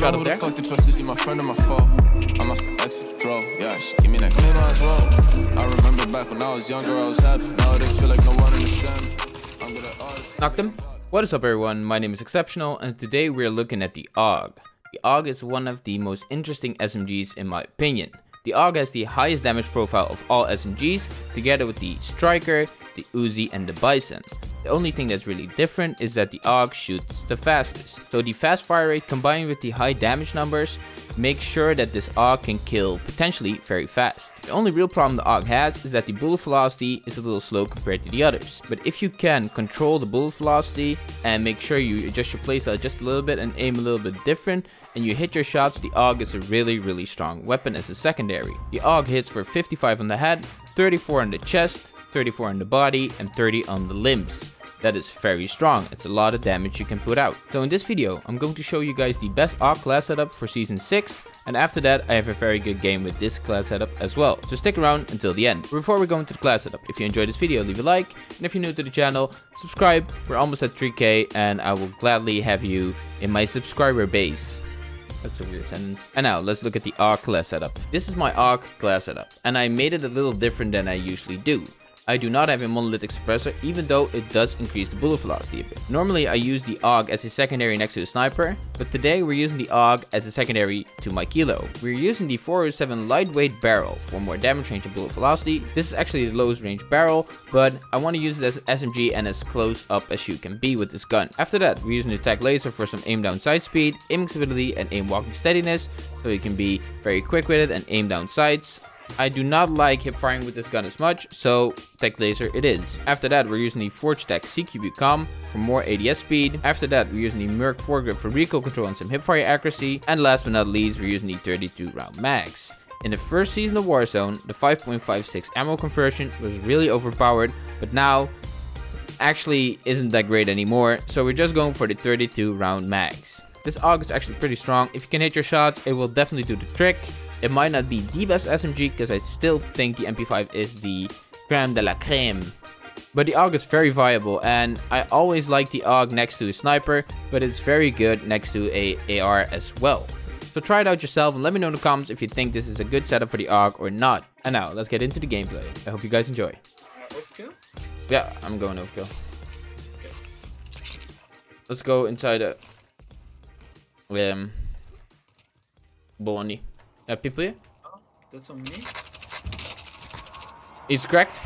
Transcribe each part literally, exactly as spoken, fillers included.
Punch out of there. Fuck the trust is my friend and my fault. I'm a exit draw. Yeah, she give me that clean eyes roll. I remember back when I was younger, I was happy. Nowadays feel like no one understands me. I'm gonna always knock them. What is up everyone, my name is Exceptional and today we are looking at the A U G. The A U G is one of the most interesting S M Gs in my opinion. The A U G has the highest damage profile of all S M Gs, together with the Striker, the Uzi and the Bison. The only thing that's really different is that the A U G shoots the fastest. So the fast fire rate combined with the high damage numbers make sure that this A U G can kill potentially very fast. The only real problem the A U G has is that the bullet velocity is a little slow compared to the others. But if you can control the bullet velocity and make sure you adjust your playstyle just a little bit and aim a little bit different and you hit your shots, the A U G is a really really strong weapon as a secondary. The A U G hits for fifty-five on the head, thirty-four on the chest, thirty-four on the body and thirty on the limbs. That is very strong, it's a lot of damage you can put out. So in this video I'm going to show you guys the best A U G class setup for season six, and after that I have a very good game with this class setup as well, so stick around until the end. Before we go into the class setup, if you enjoyed this video leave a like, and if you're new to the channel subscribe. We're almost at three K and I will gladly have you in my subscriber base. That's a weird sentence. And now let's look at the A U G class setup. This is my A U G class setup and I made it a little different than I usually do. I do not have a monolithic suppressor, even though it does increase the bullet velocity a bit. Normally I use the A U G as a secondary next to the sniper, but today we're using the A U G as a secondary to my Kilo. We're using the four oh seven lightweight barrel for more damage range and bullet velocity. This is actually the lowest range barrel, but I want to use it as an S M G and as close up as you can be with this gun. After that we're using the T A C laser for some aim down sight speed, aiming stability and aim walking steadiness, so you can be very quick with it and aim down sights. I do not like hip firing with this gun as much, so T A C laser it is. After that we're using the ForgeTech C Q B Comp for more A D S speed. After that we're using the Merc Foregrip for recoil control and some hip fire accuracy. And last but not least we're using the thirty-two round mags. In the first season of Warzone the five point five six ammo conversion was really overpowered, but now actually isn't that great anymore, so we're just going for the thirty-two round mags. This A U G is actually pretty strong. If you can hit your shots it will definitely do the trick. It might not be the best S M G because I still think the M P five is the crème de la crème. But the A U G is very viable and I always like the A U G next to a sniper, but it's very good next to a AR as well. So try it out yourself and let me know in the comments if you think this is a good setup for the A U G or not. And now let's get into the gameplay. I hope you guys enjoy. Overkill? Yeah, I'm going overkill. Okay. Let's go inside a... Um... Bonnie. Uh, people here? Oh, that's on me. He's cracked.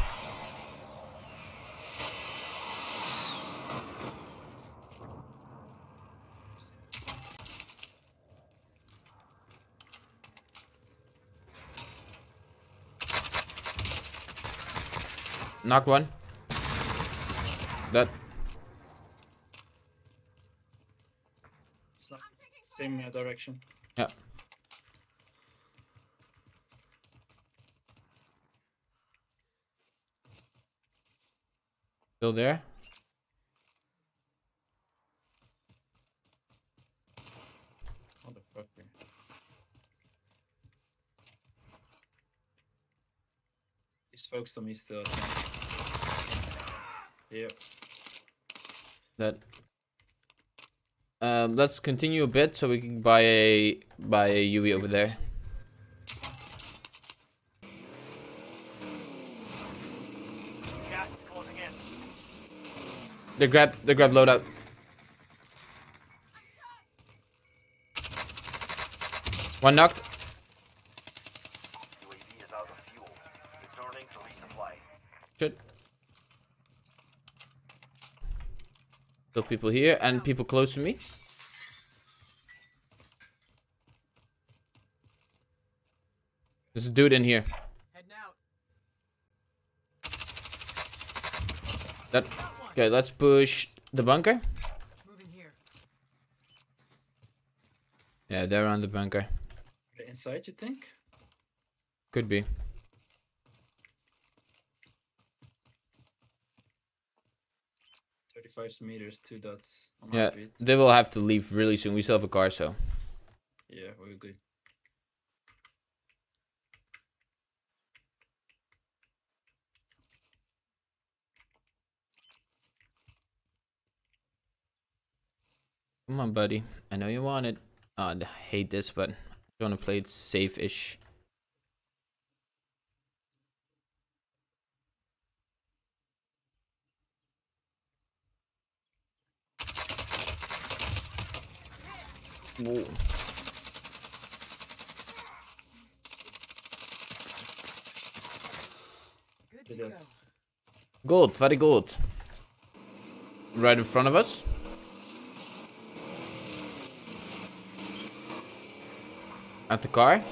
Knocked one. That. It's not same uh, direction. Yeah. Still there? Motherfucker. He's focused on me still. Yep. That. Um, let's continue a bit so we can buy a buy a U A V over there. They grab, they grab loadout. One knocked. U A V is out of fuel. Returning to resupply. Shit. Still people here and people close to me. There's a dude in here. Heading out. That. Okay, let's push the bunker. Moving here. Yeah, they're on the bunker. Inside, you think? Could be. Thirty-five meters, two dots. Yeah, they will have to leave really soon. We still have a car, so. Yeah, we're good. Come on, buddy. I know you want it. uh, I hate this, but I'm gonna play it safe-ish. Whoa. Good, go. Good, very good. Right in front of us. At the car.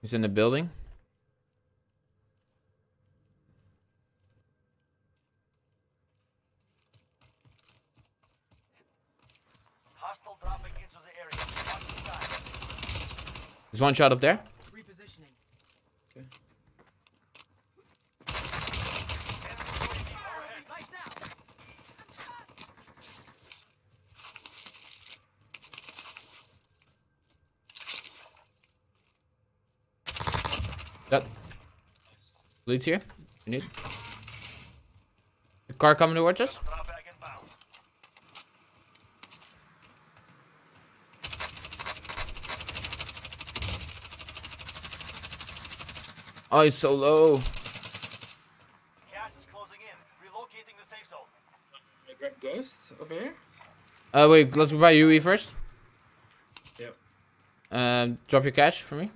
He's in the building. Hostile dropping into the area. There's one shot up there. Repositioning. Okay. Got leads here. We need the car coming towards us. Oh, he's so low. Gas is closing in. Relocating the safe zone. I grab ghosts over here. Uh, wait. Let's buy U A V first. Yep. Um, drop your cash for me.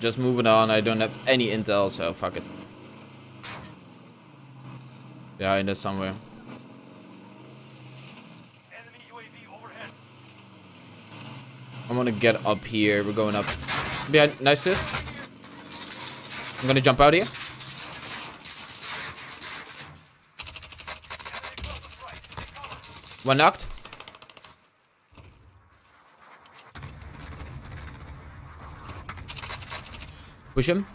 Just moving on, I don't have any intel, so fuck it. Yeah, in there somewhere. Enemy U A V overhead. I'm gonna get up here, we're going up. Yeah, nice to this. I'm gonna jump out here. One knocked. Push him.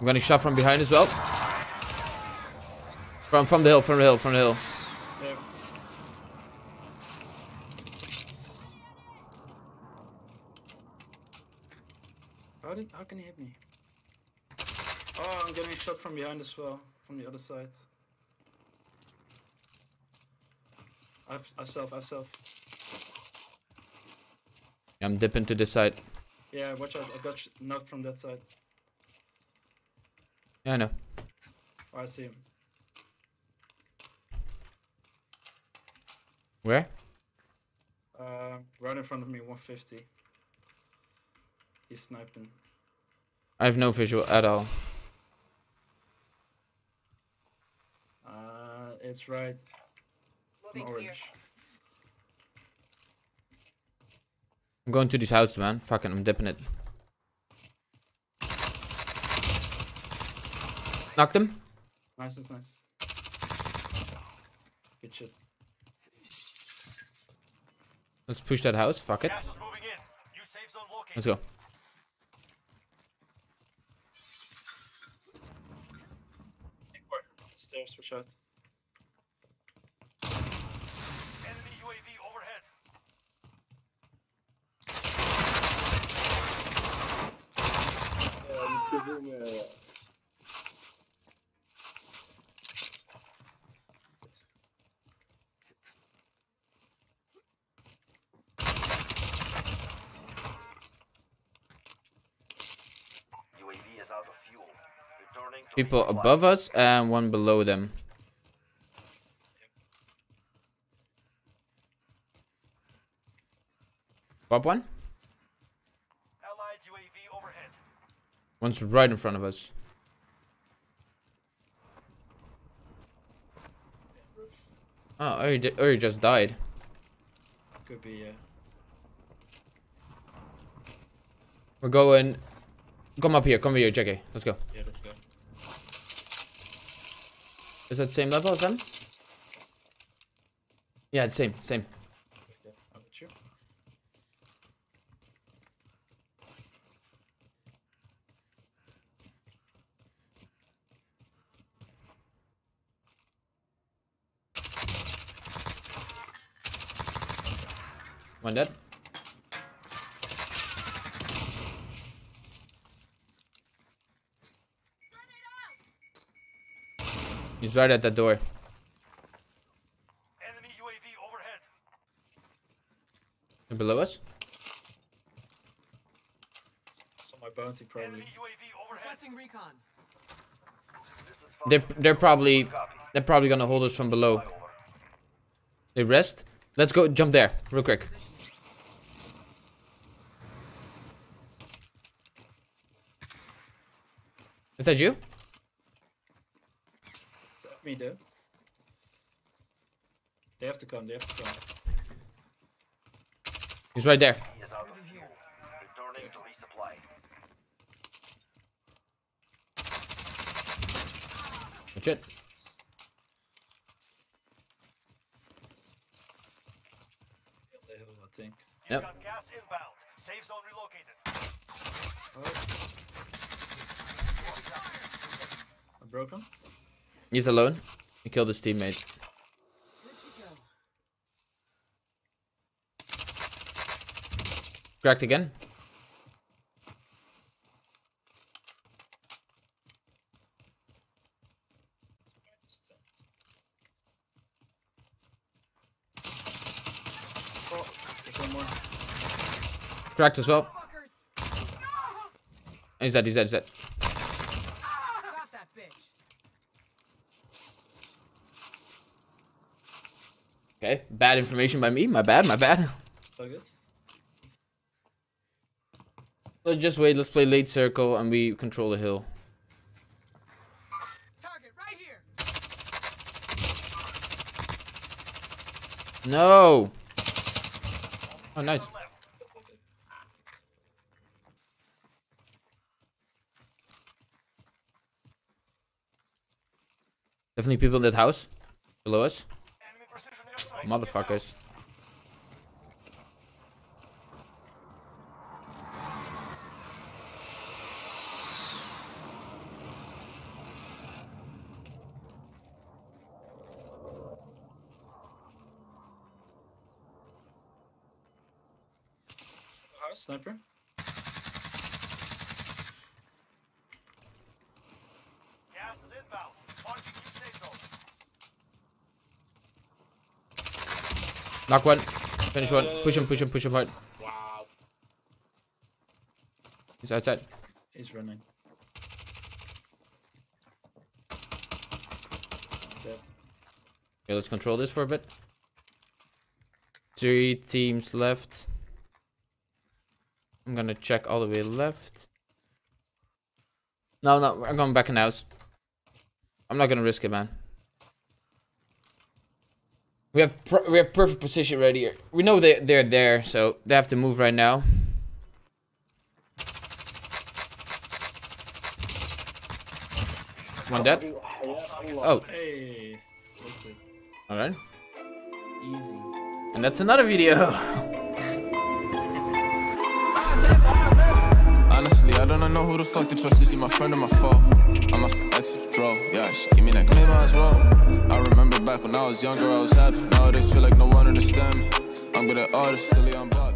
I'm gonna shot from behind as well. From from the hill, from the hill, from the hill. Yeah. How did how can he hit me? Oh, I'm getting shot from behind as well, from the other side. I've, I've self, I've self. I'm dipping to this side. Yeah, watch out, I got knocked from that side. Yeah, I know. Oh, I see him. Where? Uh, right in front of me, one fifty. He's sniping. I have no visual at all. Uh, it's right. Orange. I'm going to these houses, man. Fucking, I'm dipping it. Knocked him. Nice, that's nice. Good shit. Let's push that house. Fuck it. Let's go. Stairs for shot. People above us and one below them. Pop one. One's right in front of us. Oh, or he, or he just died. Could be, yeah. We're going. Come up here, come here, Jackie. Let's go. Yeah, let's go. Is that same level as them? Yeah, it's same, same. Okay, I'm with you. One dead. He's right at that door. Enemy U A V overhead. And below us? It's on my bounty probably. They're they're probably they're probably gonna hold us from below. They rest. Let's go jump there real quick. Is that you? Is that me, dude? They have to come. They have to come. He's right there. Watch it. I think. Yep. Got gas inbound. Safe zone relocated. I broke him. He's alone. He killed his teammate. Cracked again. Cracked as well. He's dead, he's dead, he's dead. Okay, bad information by me. My bad, my bad. So good. Let's just wait. Let's play late circle and we control the hill. Target right here. No. Oh, nice. Definitely people in that house. Below us. Motherfuckers. House sniper. Gas is inbound. Knock one, finish one, push him, push him, push him hard. Wow. He's outside. He's running. Dead. Okay, let's control this for a bit. Three teams left. I'm gonna check all the way left. No, no, I'm going back in the house. I'm not gonna risk it, man. We have pr we have perfect position right here. We know they they're there, so they have to move right now. One dead. Oh. Hey. All right. Easy. And that's another video. Honestly, I don't know who the fuck to trust. Is he my friend or my foe? I'm a exit draw. Yeah, she give me that claim as well. I remember back when I was younger, I was happy. Nowadays, feel like no one understand me. I'm good at all this silly, I'm bad.